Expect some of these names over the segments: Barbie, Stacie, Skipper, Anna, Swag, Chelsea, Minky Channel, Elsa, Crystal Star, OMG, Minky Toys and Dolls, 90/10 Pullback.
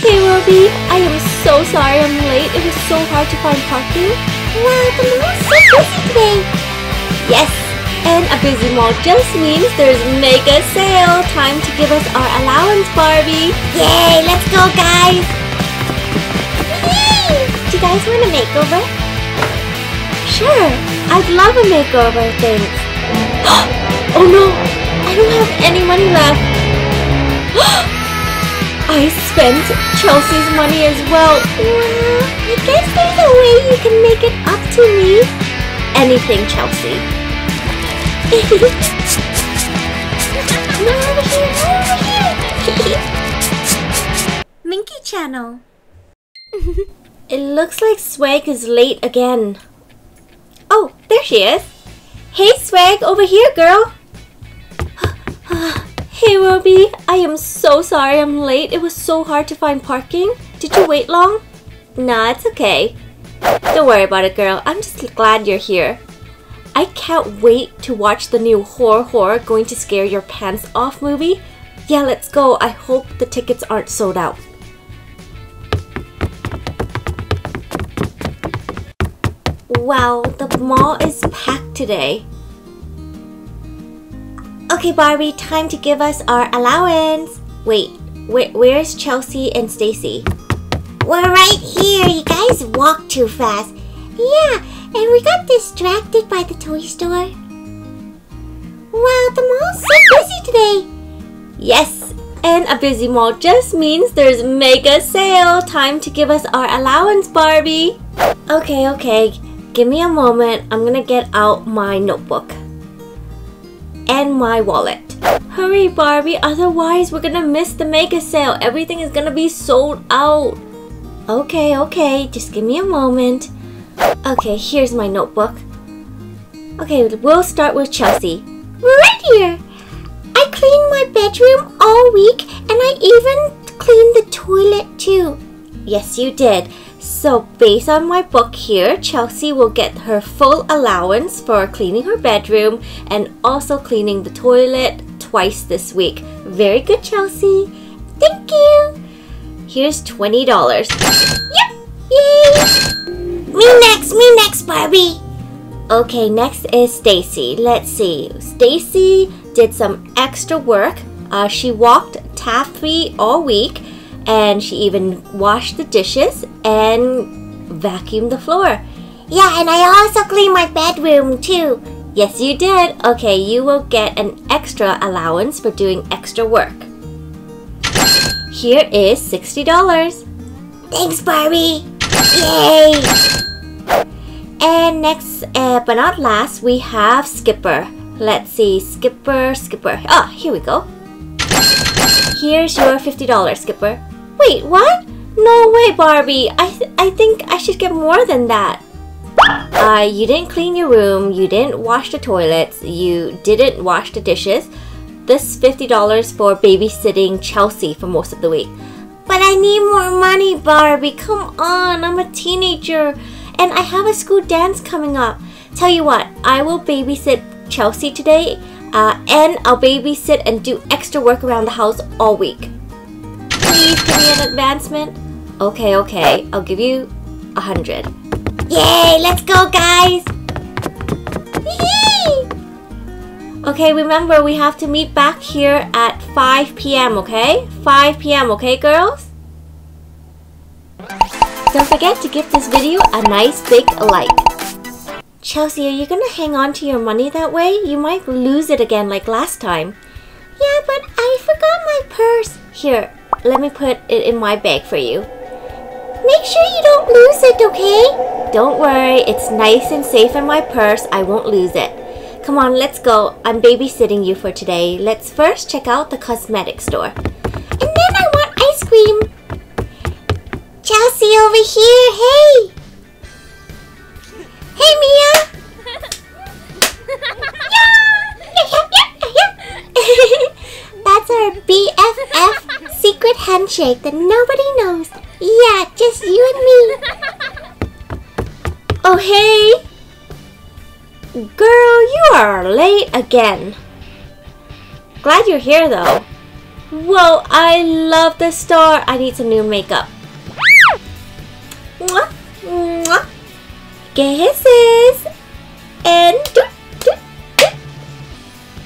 Hey Robbie, I am so sorry I'm late. It was so hard to find parking. Wow, the mall's so busy today. Yes, and a busy mall just means there's mega sale. Time to give us our allowance, Barbie. Yay, let's go guys. Yay! Do you guys want a makeover? Sure, I'd love a makeover, thanks. Oh no, I don't have any money left. I spent Chelsea's money as well. Well, I guess there's a way you can make it up to me. Anything, Chelsea. No, over here. Minky Channel. It looks like Swag is late again. Oh, there she is. Hey Swag, over here girl. Hey Robbie, I am so sorry I'm late. It was so hard to find parking. Did you wait long? Nah, it's okay. Don't worry about it girl, I'm just glad you're here. I can't wait to watch the new horror going to scare your pants off movie. Yeah, let's go. I hope the tickets aren't sold out. Wow, the mall is packed today. Okay Barbie, time to give us our allowance. Wait, where's Chelsea and Stacy? We're right here, you guys walk too fast. Yeah, and we got distracted by the toy store. Wow, the mall's so busy today. Yes, and a busy mall just means there's mega sale. Time to give us our allowance, Barbie. Okay, give me a moment. I'm gonna get out my notebook. And my wallet. Hurry Barbie, otherwise we're gonna miss the mega sale. Everything is gonna be sold out. Okay, just give me a moment. Okay, here's my notebook. Okay, we'll start with Chelsea. We're right here. I cleaned my bedroom all week and I even cleaned the toilet too. Yes, you did. So based on my book here, Chelsea will get her full allowance for cleaning her bedroom and also cleaning the toilet twice this week. Very good, Chelsea. Thank you. Here's $20. Yep. Yay. Me next, Barbie. Okay, next is Stacy. Let's see. Stacy did some extra work. She walked Taffy all week. And she even washed the dishes and vacuumed the floor. Yeah, and I also cleaned my bedroom too. Yes, you did. Okay, you will get an extra allowance for doing extra work. Here is $60. Thanks, Barbie. Yay! And next, but not last, we have Skipper. Let's see, Skipper. Ah, here we go. Here's your $50, Skipper. Wait, what? No way, Barbie. I think I should get more than that. You didn't clean your room. You didn't wash the toilets. You didn't wash the dishes. This $50 for babysitting Chelsea for most of the week. But I need more money, Barbie. Come on, I'm a teenager. And I have a school dance coming up. Tell you what, I will babysit Chelsea today. And I'll babysit and do extra work around the house all week. Please give me an advancement. Okay, I'll give you 100. Yay, let's go guys! Yay! Okay, remember we have to meet back here at 5 p.m, okay? 5 p.m, okay girls? Don't forget to give this video a nice big like. Chelsea, are you gonna hang on to your money that way? You might lose it again like last time. Yeah, but I forgot my purse. Here, let me put it in my bag for you. Make sure you don't lose it, okay? Don't worry, it's nice and safe in my purse. I won't lose it. Come on, let's go. I'm babysitting you for today. Let's first check out the cosmetic store. And then I want ice cream. Chelsea, over here, hey! Hey Mia! Yeah. That's our BFF secret handshake that nobody knows. Yeah, just you and me. Oh hey! Girl, you are late again. Glad you're here though. Whoa, I love the star. I need some new makeup. Mwah, mwah. Kisses. And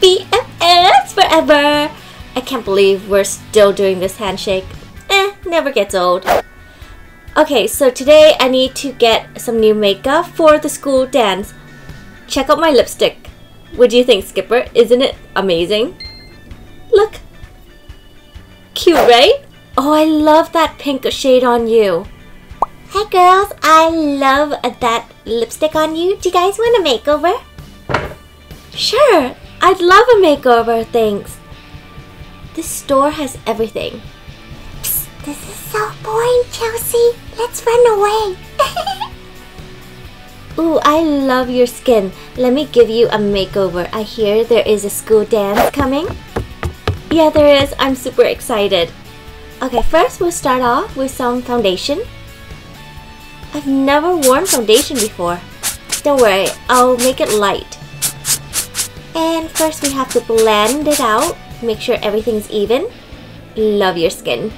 BFFs forever. I can't believe we're still doing this handshake. Never gets old. Okay, so today I need to get some new makeup for the school dance. Check out my lipstick. What do you think, Skipper? Isn't it amazing? Look. Cute, right? Oh, I love that pink shade on you. Hey girls, I love that lipstick on you. Do you guys want a makeover? Sure, I'd love a makeover, thanks. This store has everything. Psst, this is so boring, Chelsea. Let's run away. Ooh, I love your skin. Let me give you a makeover. I hear there is a school dance coming. Yeah, there is. I'm super excited. Okay, first we'll start off with some foundation. I've never worn foundation before. Don't worry, I'll make it light. And first we have to blend it out. Make sure everything's even. Love your skin.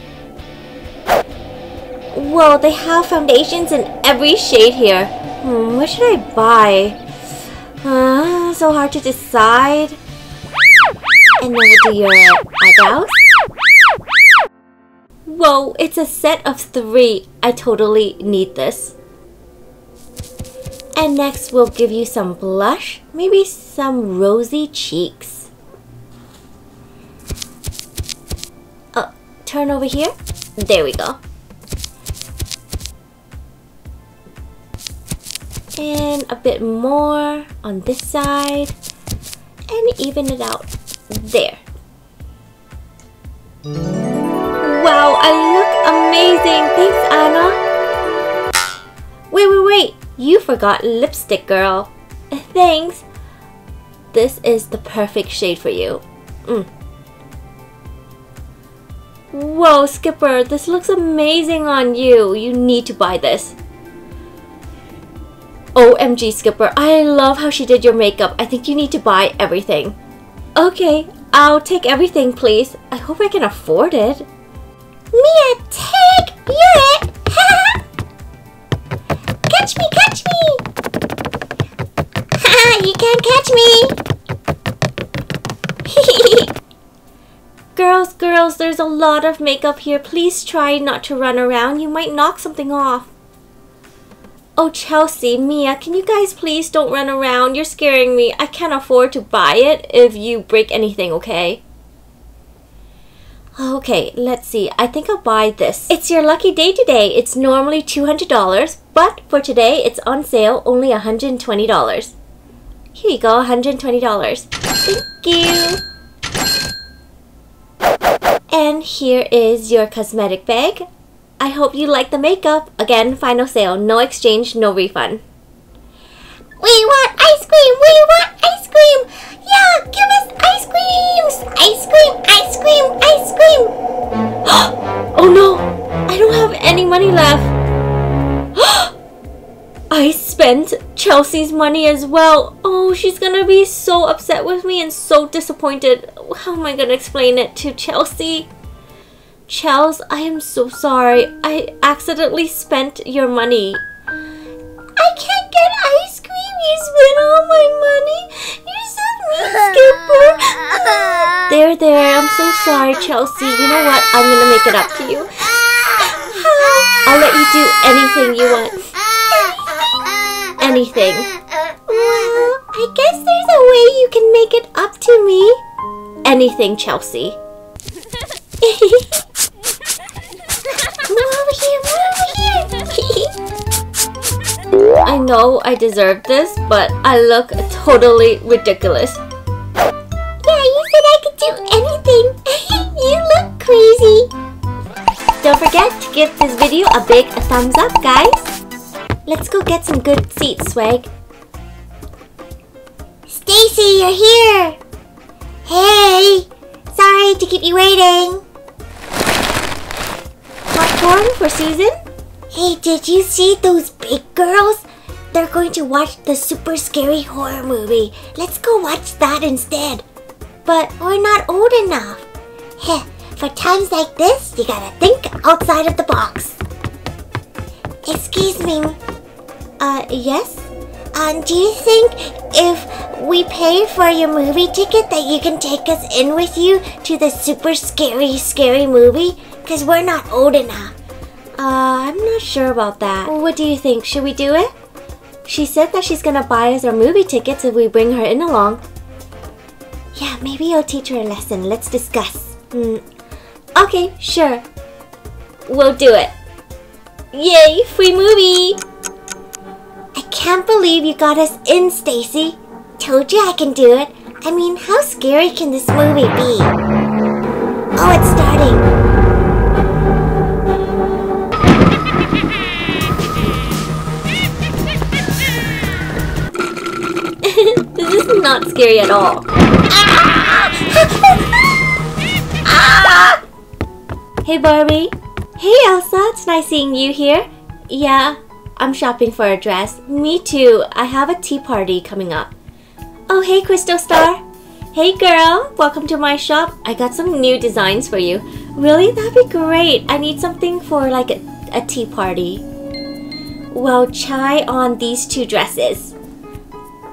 Whoa, they have foundations in every shade here. What should I buy? So hard to decide. And then we'll do your eyebrows. Whoa, it's a set of 3. I totally need this. And next we'll give you some blush. Maybe some rosy cheeks. Oh, turn over here. There we go. And a bit more on this side. And even it out. There. Wow, I look amazing. Thanks, Anna. Wait. You forgot lipstick, girl. Thanks. This is the perfect shade for you. Whoa, Skipper, this looks amazing on you. You need to buy this. OMG, Skipper, I love how she did your makeup. I think you need to buy everything. Okay, I'll take everything, please. I hope I can afford it. Mia, take! You're it! Catch me! You can't catch me! Girls, there's a lot of makeup here. Please try not to run around. You might knock something off. Oh, Chelsea, Mia, can you guys please don't run around? You're scaring me. I can't afford to buy it if you break anything, okay? Okay, let's see. I think I'll buy this. It's your lucky day today. It's normally $200, but for today, it's on sale only $120. Here you go, $120. Thank you. And here is your cosmetic bag. I hope you like the makeup. Again, final sale. No exchange, no refund. We want ice cream! We want ice cream! Yeah, give us ice creams! Ice cream! Oh no! I don't have any money left! I spent Chelsea's money as well! Oh, she's gonna be so upset with me and so disappointed. How am I gonna explain it to Chelsea? Chels, I am so sorry. I accidentally spent your money. I can't get ice cream! You spent all my money! You're so mean, Skipper! There. I'm so sorry, Chelsea. You know what? I'm gonna make it up to you. I'll let you do anything you want. Anything. Well, I guess there's a way you can make it up to me. Anything, Chelsea. Move over here! I know I deserve this, but I look totally ridiculous. Yeah, you said I could do anything. You look crazy. Don't forget to give this video a big thumbs up, guys. Let's go get some good seats, Swag. Stacy, you're here. Hey, sorry to keep you waiting. Popcorn for Susan? Hey, did you see those big girls? They're going to watch the super scary horror movie. Let's go watch that instead. But we're not old enough. Heh, For times like this, you gotta think outside of the box. Excuse me. Yes? Do you think if we pay for your movie ticket that you can take us in with you to the super scary movie? Because we're not old enough. I'm not sure about that. What do you think? Should we do it? She said that she's gonna buy us our movie tickets if we bring her in along. Yeah, maybe you'll teach her a lesson. Let's discuss. Okay, sure. We'll do it. Yay, free movie! I can't believe you got us in, Stacy. Told you I can do it. I mean, how scary can this movie be? Oh, it's starting. This is not scary at all. Ah! Hey, Barbie. Hey, Elsa. It's nice seeing you here. Yeah, I'm shopping for a dress. Me too. I have a tea party coming up. Oh, hey, Crystal Star. Hey, girl. Welcome to my shop. I got some new designs for you. Really? That'd be great. I need something for like a tea party. Well, try on these two dresses.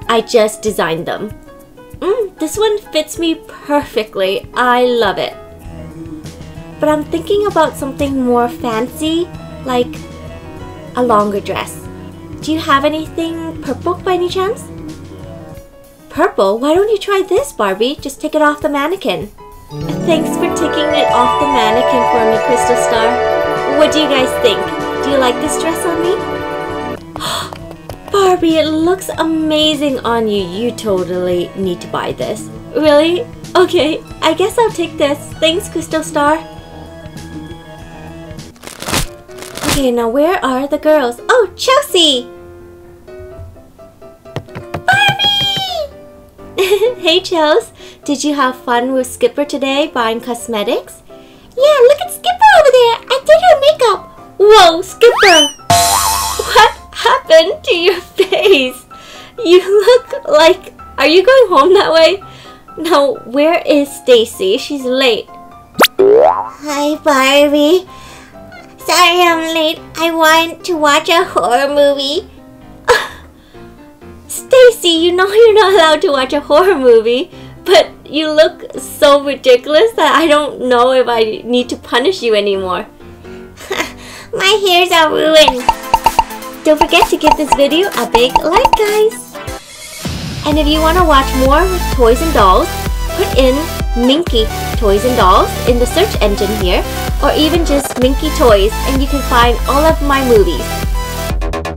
I just designed them. This one fits me perfectly. I love it. But I'm thinking about something more fancy, like a longer dress. Do you have anything purple by any chance? Purple? Why don't you try this, Barbie? Just take it off the mannequin. Thanks for taking it off the mannequin for me, Crystal Star. What do you guys think? Do you like this dress on me? Barbie, it looks amazing on you. You totally need to buy this. Really? Okay, I guess I'll take this. Thanks, Crystal Star. Okay, now where are the girls? Oh, Chelsea! Barbie! Hey, Chels. Did you have fun with Skipper today buying cosmetics? Yeah, look at Skipper over there. I did her makeup. Whoa, Skipper! What happened to your face? You look like... Are you going home that way? Now, where is Stacy? She's late. Hi, Barbie. Sorry I'm late. I want to watch a horror movie. Stacy, you know you're not allowed to watch a horror movie, but you look so ridiculous that I don't know if I need to punish you anymore. My hairs are ruined. Don't forget to give this video a big like, guys. And if you want to watch more toys and dolls, put in Minky Toys and Dolls in the search engine here, or even just Minky Toys, and you can find all of my movies.